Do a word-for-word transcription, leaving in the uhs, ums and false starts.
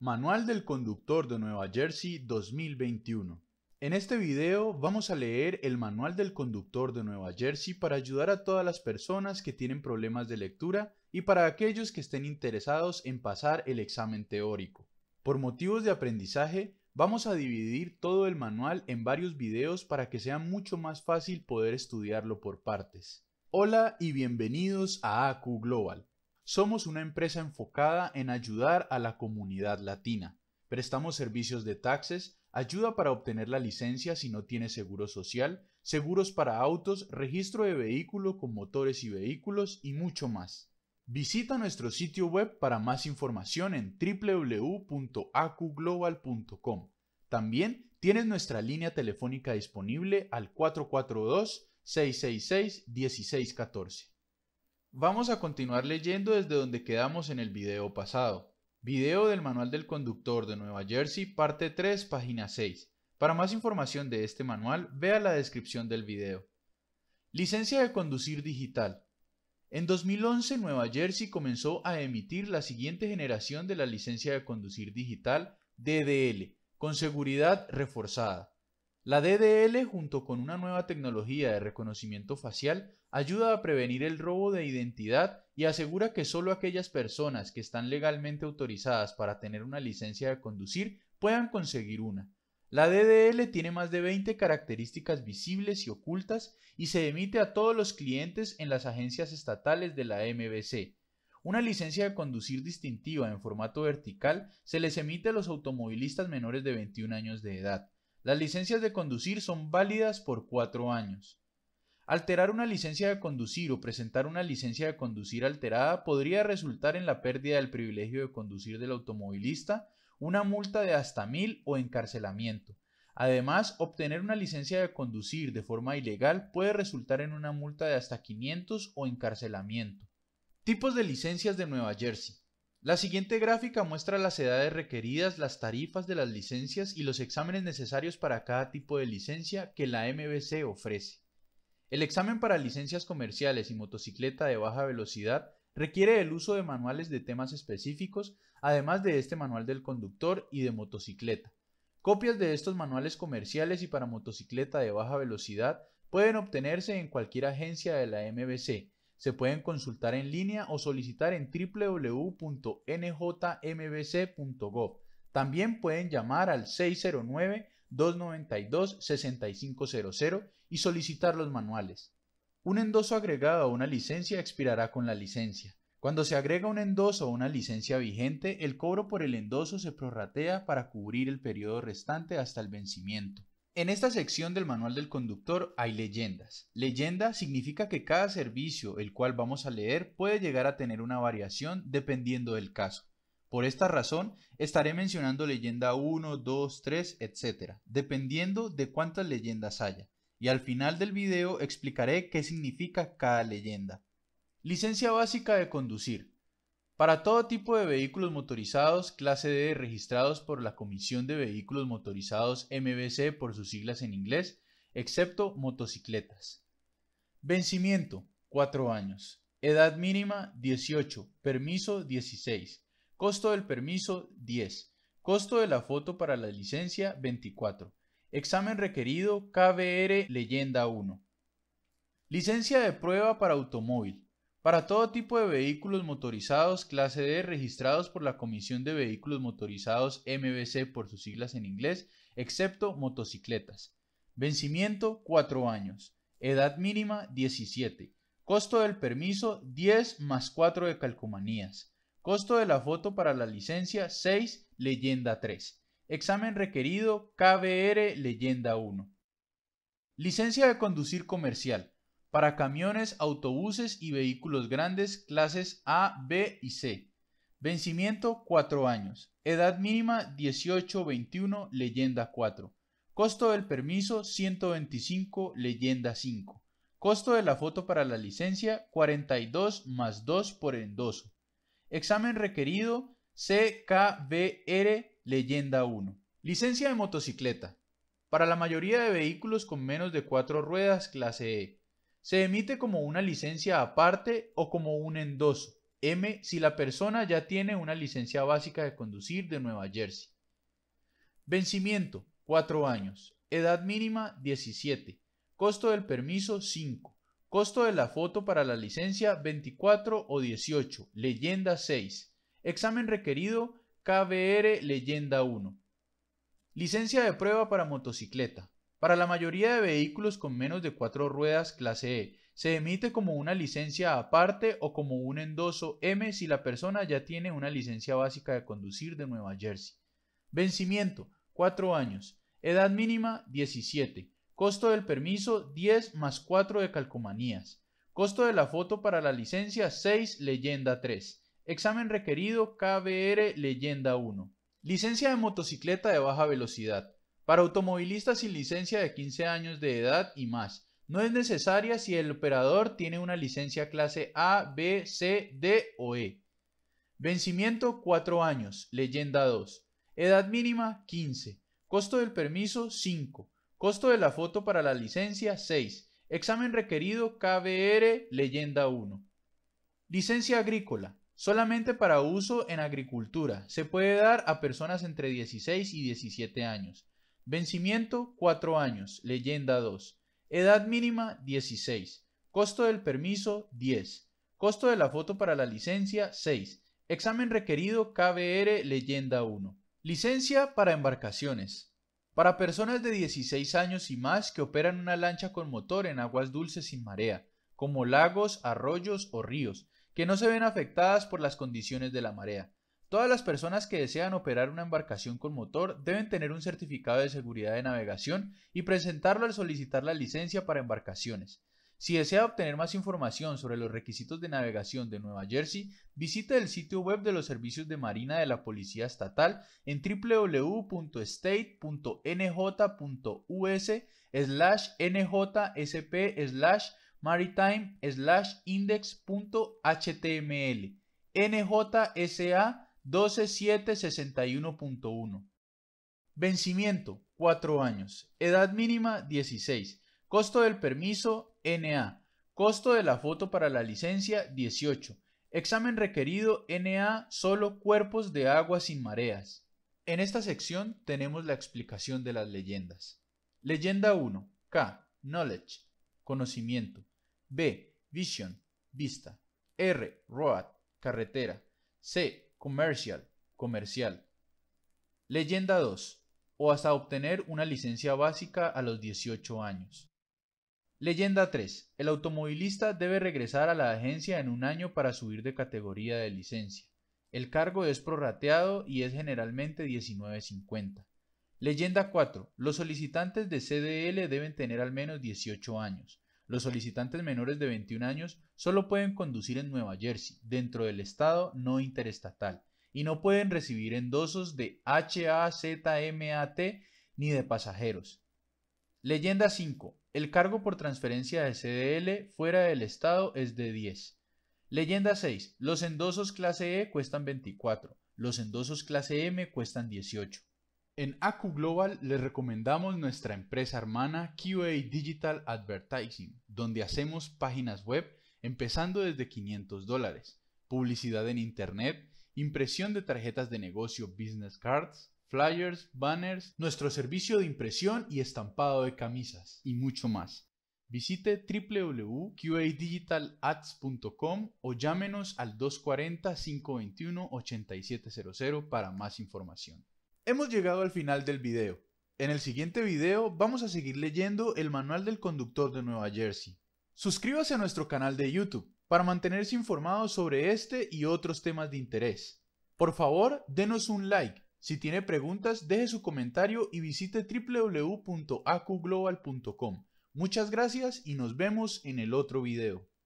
Manual del Conductor de Nueva Jersey dos mil veintiuno. En este video vamos a leer el Manual del Conductor de Nueva Jersey para ayudar a todas las personas que tienen problemas de lectura y para aquellos que estén interesados en pasar el examen teórico. Por motivos de aprendizaje, vamos a dividir todo el manual en varios videos para que sea mucho más fácil poder estudiarlo por partes. Hola y bienvenidos a A Q Global. Somos una empresa enfocada en ayudar a la comunidad latina. Prestamos servicios de taxes, ayuda para obtener la licencia si no tienes seguro social, seguros para autos, registro de vehículo con motores y vehículos y mucho más. Visita nuestro sitio web para más información en w w w punto a q global punto com. También tienes nuestra línea telefónica disponible al cuatro cuatro dos, seis seis seis, uno seis uno cuatro. Vamos a continuar leyendo desde donde quedamos en el video pasado. Video del Manual del Conductor de Nueva Jersey, parte tres, página seis. Para más información de este manual, vea la descripción del video. Licencia de conducir digital. En dos mil once, Nueva Jersey comenzó a emitir la siguiente generación de la licencia de conducir digital, D D L, con seguridad reforzada. La D D L, junto con una nueva tecnología de reconocimiento facial, ayuda a prevenir el robo de identidad y asegura que solo aquellas personas que están legalmente autorizadas para tener una licencia de conducir puedan conseguir una. La D D L tiene más de veinte características visibles y ocultas y se emite a todos los clientes en las agencias estatales de la M V C. Una licencia de conducir distintiva en formato vertical se les emite a los automovilistas menores de veintiún años de edad. Las licencias de conducir son válidas por cuatro años. Alterar una licencia de conducir o presentar una licencia de conducir alterada podría resultar en la pérdida del privilegio de conducir del automovilista, una multa de hasta mil o encarcelamiento. Además, obtener una licencia de conducir de forma ilegal puede resultar en una multa de hasta quinientos o encarcelamiento. Tipos de licencias de Nueva Jersey. La siguiente gráfica muestra las edades requeridas, las tarifas de las licencias y los exámenes necesarios para cada tipo de licencia que la M V C ofrece. El examen para licencias comerciales y motocicleta de baja velocidad requiere el uso de manuales de temas específicos, además de este manual del conductor y de motocicleta. Copias de estos manuales comerciales y para motocicleta de baja velocidad pueden obtenerse en cualquier agencia de la M V C. Se pueden consultar en línea o solicitar en w w w punto n j m v c punto gov. También pueden llamar al seis cero nueve, dos nueve dos, seis cinco cero cero y solicitar los manuales. Un endoso agregado a una licencia expirará con la licencia. Cuando se agrega un endoso a una licencia vigente, el cobro por el endoso se prorratea para cubrir el periodo restante hasta el vencimiento. En esta sección del Manual del Conductor hay leyendas. Leyenda significa que cada servicio, el cual vamos a leer, puede llegar a tener una variación dependiendo del caso. Por esta razón, estaré mencionando leyenda uno, dos, tres, etcétera, dependiendo de cuántas leyendas haya. Y al final del video explicaré qué significa cada leyenda. Licencia básica de conducir. Para todo tipo de vehículos motorizados, clase D, registrados por la Comisión de Vehículos Motorizados M V C por sus siglas en inglés, excepto motocicletas. Vencimiento, cuatro años. Edad mínima, dieciocho. Permiso, dieciséis. Costo del permiso, diez. Costo de la foto para la licencia, veinticuatro. Examen requerido, K B R Leyenda uno. Licencia de prueba para automóvil. Para todo tipo de vehículos motorizados clase D registrados por la Comisión de Vehículos Motorizados M V C por sus siglas en inglés, excepto motocicletas. Vencimiento, cuatro años. Edad mínima, diecisiete. Costo del permiso, diez más cuatro de calcomanías. Costo de la foto para la licencia, seis, leyenda tres. Examen requerido, K B R Leyenda uno. Licencia de conducir comercial. Para camiones, autobuses y vehículos grandes, clases A, B y C. Vencimiento, cuatro años. Edad mínima, dieciocho a veintiuno, leyenda cuatro. Costo del permiso, ciento veinticinco, leyenda cinco. Costo de la foto para la licencia, cuarenta y dos más dos por endoso. Examen requerido, C K B R, leyenda uno. Licencia de motocicleta. Para la mayoría de vehículos con menos de cuatro ruedas, clase E. Se emite como una licencia aparte o como un endoso. M si la persona ya tiene una licencia básica de conducir de Nueva Jersey. Vencimiento, cuatro años. Edad mínima, diecisiete. Costo del permiso, cinco. Costo de la foto para la licencia, veinticuatro o dieciocho. Leyenda, seis. Examen requerido, K B R Leyenda uno. Licencia de prueba para motocicleta. Para la mayoría de vehículos con menos de cuatro ruedas clase E, se emite como una licencia aparte o como un endoso M si la persona ya tiene una licencia básica de conducir de Nueva Jersey. Vencimiento, cuatro años. Edad mínima, diecisiete. Costo del permiso, diez más cuatro de calcomanías. Costo de la foto para la licencia, seis, leyenda tres. Examen requerido, K B R Leyenda uno. Licencia de motocicleta de baja velocidad. Para automovilistas sin licencia de quince años de edad y más. No es necesaria si el operador tiene una licencia clase A, B, C, D o E. Vencimiento, cuatro años, leyenda dos. Edad mínima, quince. Costo del permiso, cinco. Costo de la foto para la licencia, seis. Examen requerido, K B R, leyenda uno. Licencia agrícola. Solamente para uso en agricultura. Se puede dar a personas entre dieciséis y diecisiete años. Vencimiento, cuatro años, leyenda dos. Edad mínima, dieciséis. Costo del permiso, diez. Costo de la foto para la licencia, seis. Examen requerido, K B R Leyenda uno. Licencia para embarcaciones. Para personas de dieciséis años y más que operan una lancha con motor en aguas dulces sin marea, como lagos, arroyos o ríos, que no se ven afectadas por las condiciones de la marea. Todas las personas que desean operar una embarcación con motor deben tener un certificado de seguridad de navegación y presentarlo al solicitar la licencia para embarcaciones. Si desea obtener más información sobre los requisitos de navegación de Nueva Jersey, visite el sitio web de los Servicios de Marina de la Policía Estatal en doble u doble u doble u punto state punto n j punto u s barra n j s p barra maritime barra index punto h t m l N J S A doce mil setecientos sesenta y uno punto uno. Vencimiento, cuatro años. Edad mínima, dieciséis. Costo del permiso, N A. Costo de la foto para la licencia, dieciocho. Examen requerido, N A, solo cuerpos de agua sin mareas. En esta sección tenemos la explicación de las leyendas. Leyenda uno. K. Knowledge. Conocimiento. B. Vision. Vista. R. Road. Carretera. C. Comercial. Comercial. Leyenda dos. O hasta obtener una licencia básica a los dieciocho años. Leyenda tres. El automovilista debe regresar a la agencia en un año para subir de categoría de licencia. El cargo es prorrateado y es generalmente diecinueve cincuenta. Leyenda cuatro. Los solicitantes de C D L deben tener al menos dieciocho años. Los solicitantes menores de veintiún años solo pueden conducir en Nueva Jersey, dentro del estado no interestatal, y no pueden recibir endosos de HAZMAT ni de pasajeros. Leyenda cinco. El cargo por transferencia de C D L fuera del estado es de diez. Leyenda seis. Los endosos clase E cuestan veinticuatro. Los endosos clase M cuestan dieciocho. En A Q Global les recomendamos nuestra empresa hermana Q A Digital Advertising, donde hacemos páginas web empezando desde quinientos dólares, publicidad en internet, impresión de tarjetas de negocio business cards, flyers, banners, nuestro servicio de impresión y estampado de camisas y mucho más. Visite doble u doble u doble u punto q a digital ads punto com o llámenos al doscientos cuarenta, quinientos veintiuno, ochenta y siete cero cero para más información. Hemos llegado al final del video. En el siguiente video vamos a seguir leyendo el Manual del Conductor de Nueva Jersey. Suscríbase a nuestro canal de YouTube para mantenerse informado sobre este y otros temas de interés. Por favor, denos un like. Si tiene preguntas, deje su comentario y visite doble u doble u doble u punto a q global punto com. Muchas gracias y nos vemos en el otro video.